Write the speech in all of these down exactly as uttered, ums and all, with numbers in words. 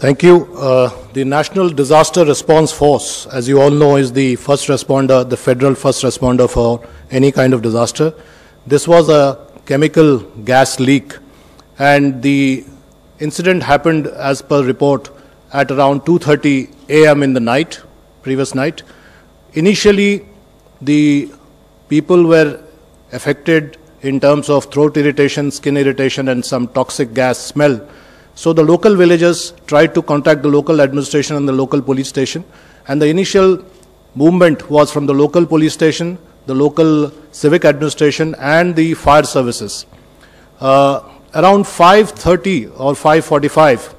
Thank you. Uh, the National Disaster Response Force, as you all know, is the first responder, the federal first responder for any kind of disaster. This was a chemical gas leak, and the incident happened, as per report, at around two thirty A M in the night, previous night. Initially, the people were affected in terms of throat irritation, skin irritation, and some toxic gas smell. So the local villagers tried to contact the local administration and the local police station, and the initial movement was from the local police station, the local civic administration, and the fire services. Uh, around five thirty or five forty-five,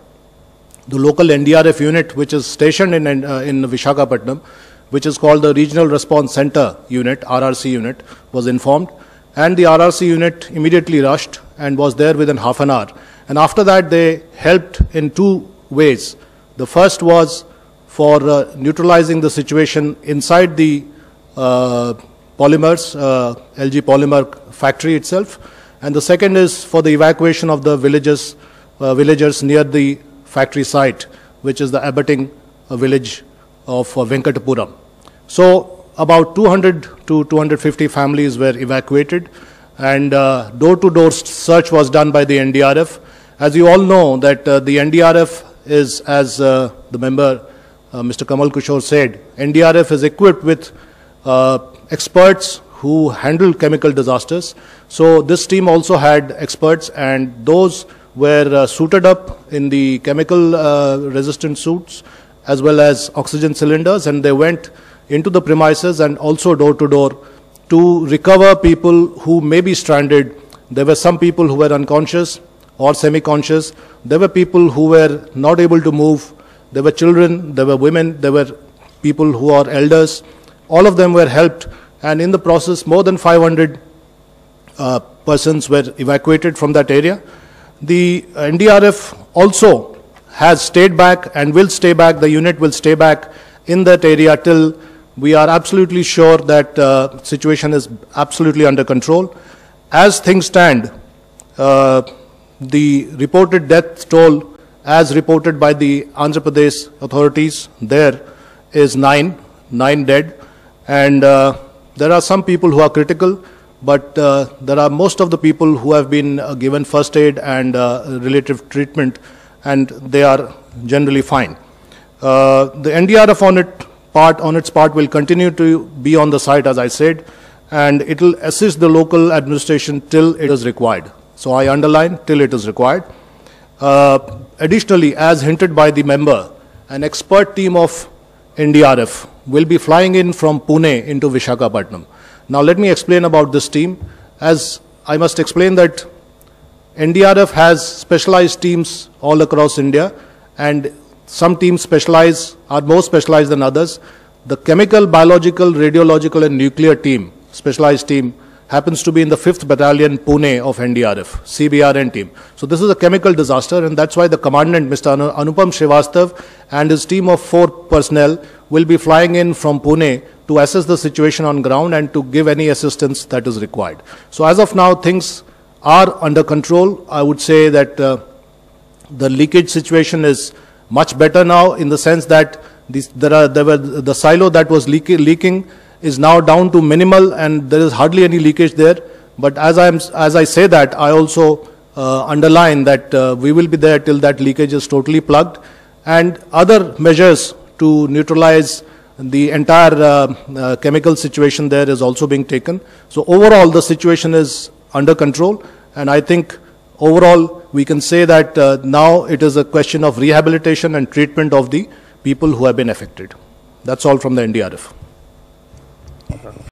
the local N D R F unit, which is stationed in, uh, in Visakhapatnam, which is called the Regional Response Center unit, R R C unit, was informed, and the R R C unit immediately rushed and was there within half an hour. And after that, they helped in two ways. The first was for uh, neutralizing the situation inside the uh, polymers, uh, L G Polymer factory itself. And the second is for the evacuation of the villages, uh, villagers near the factory site, which is the abutting uh, village of uh, Venkatapuram. So about two hundred to two hundred fifty families were evacuated, and uh, door-to-door search was done by the N D R F. As you all know that uh, the N D R F is, as uh, the member uh, Mister Kamal Kishore said, N D R F is equipped with uh, experts who handle chemical disasters. So this team also had experts, and those were uh, suited up in the chemical uh, resistant suits as well as oxygen cylinders, and they went into the premises and also door-to-door to recover people who may be stranded. There were some people who were unconscious or semi-conscious. There were people who were not able to move. There were children, there were women, there were people who are elders. All of them were helped, and in the process more than five hundred uh, persons were evacuated from that area. The N D R F also has stayed back and will stay back, the unit will stay back in that area till we are absolutely sure that uh, situation is absolutely under control. As things stand, uh, the reported death toll, as reported by the Andhra Pradesh authorities, there is nine, nine dead, and uh, there are some people who are critical, but uh, there are most of the people who have been uh, given first aid and uh, relative treatment, and they are generally fine. Uh, the N D R F on, it part, on its part will continue to be on the site, as I said, and it will assist the local administration till it is required. So I underline till it is required. Uh, additionally, as hinted by the member, an expert team of N D R F will be flying in from Pune into Visakhapatnam. Now let me explain about this team. As I must explain that N D R F has specialized teams all across India, and some teams specialize, are more specialized than others. The chemical, biological, radiological and nuclear team, specialized team, happens to be in the fifth Battalion Pune of N D R F, C B R N team. So this is a chemical disaster, and that's why the commandant, Mister Anupam Shrivastav, and his team of four personnel will be flying in from Pune to assess the situation on ground and to give any assistance that is required. So as of now, things are under control. I would say that uh, the leakage situation is much better now, in the sense that these, there are, there were, the silo that was leaky, leaking is now down to minimal, and there is hardly any leakage there. But as I am, as I say that, I also uh, underline that uh, we will be there till that leakage is totally plugged, and other measures to neutralize the entire uh, uh, chemical situation there is also being taken. So overall, the situation is under control, and I think overall we can say that uh, now it is a question of rehabilitation and treatment of the people who have been affected. That's all from the N D R F.